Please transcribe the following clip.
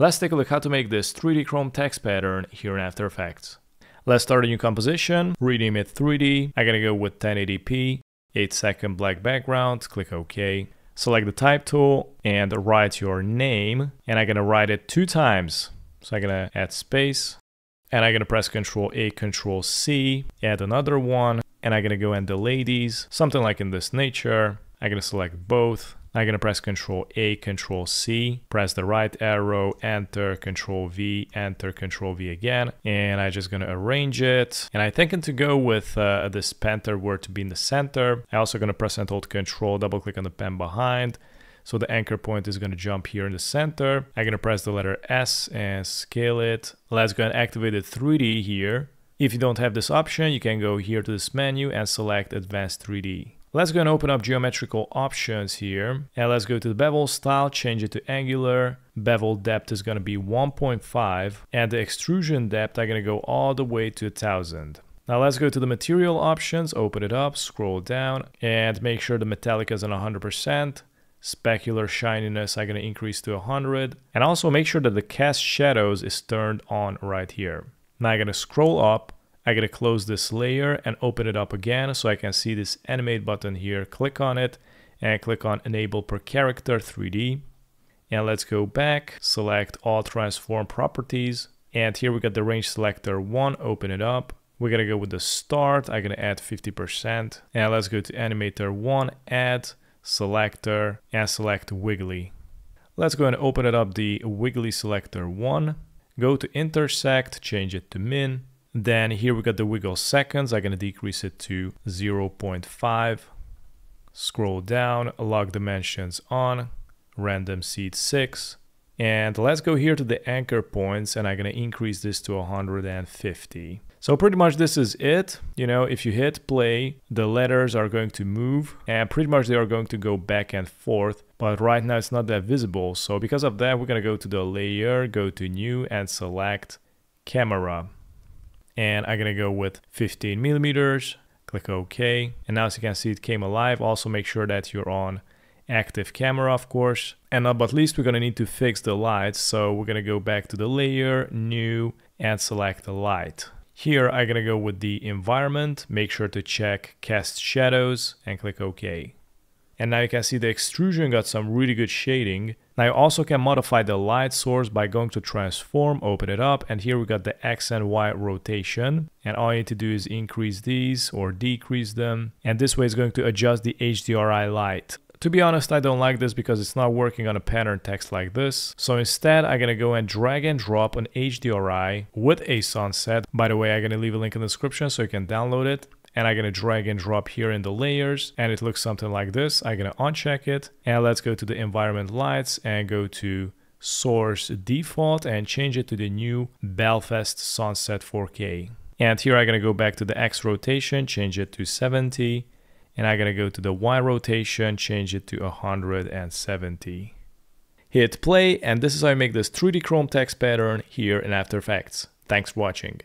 Let's take a look how to make this 3D Chrome text pattern here in After Effects. Let's start a new composition, rename it 3D. I'm gonna go with 1080p, 8-second black background, click OK. Select the type tool and write your name, and I'm gonna write it 2 times. So I'm gonna add space, and I'm gonna press Ctrl A, Ctrl C, add another one, and I'm gonna go and delay these, something like in this nature. I'm gonna select both. I'm gonna press Ctrl A, Ctrl C, press the right arrow, enter, Ctrl V again, and I'm just gonna arrange it. And I'm thinking to go with this Panther word to be in the center. I'm also gonna press and hold Ctrl, double click on the pen behind. So the anchor point is gonna jump here in the center. I'm gonna press the letter S and scale it. Let's go and activate the 3D here. If you don't have this option, you can go here to this menu and select Advanced 3D. Let's go and open up geometrical options here, and let's go to the bevel style, change it to angular. Bevel depth is going to be 1.5, and the extrusion depth I'm going to go all the way to 1000. Now let's go to the material options, open it up, scroll down, and make sure the metallic is on 100%. Specular shininess I'm going to increase to 100, and also make sure that the cast shadows is turned on right here. Now I'm going to scroll up. I'm going to close this layer and open it up again so I can see this animate button here. Click on it and click on enable per character 3D. And let's go back, select all transform properties. And here we got the range selector 1, open it up. We're going to go with the start. I'm going to add 50%. And let's go to animator 1, add selector, and select wiggly. Let's go and open it up the wiggly selector 1. Go to intersect, change it to min. Then here we got the wiggle seconds. I'm going to decrease it to 0.5. Scroll down, log dimensions on, random seed 6. And let's go here to the anchor points, and I'm going to increase this to 150. So pretty much this is it. You know, if you hit play, the letters are going to move, and pretty much they are going to go back and forth. But right now it's not that visible. So because of that, we're going to go to the layer, go to new, and select camera. And I'm gonna go with 15 millimeters, click OK. And now as you can see, it came alive. Also make sure that you're on active camera, of course. And not but least, we're gonna need to fix the lights. So we're gonna go back to the layer, new, and select the light. Here, I'm gonna go with the environment, make sure to check cast shadows and click OK. And now you can see the extrusion got some really good shading. Now you also can modify the light source by going to transform, open it up, and here we got the X and Y rotation. And all you need to do is increase these or decrease them. And this way it's going to adjust the HDRI light. To be honest, I don't like this because it's not working on a pattern text like this. So instead, I'm gonna go and drag and drop an HDRI with a sunset. By the way, I'm gonna leave a link in the description so you can download it. And I'm gonna drag and drop here in the layers, and it looks something like this. I'm gonna uncheck it, and let's go to the environment lights and go to source default and change it to the new Belfast Sunset 4K. And here I'm gonna go back to the X rotation, change it to 70, and I'm gonna go to the Y rotation, change it to 170. Hit play, and this is how I make this 3D Chrome text pattern here in After Effects. Thanks for watching.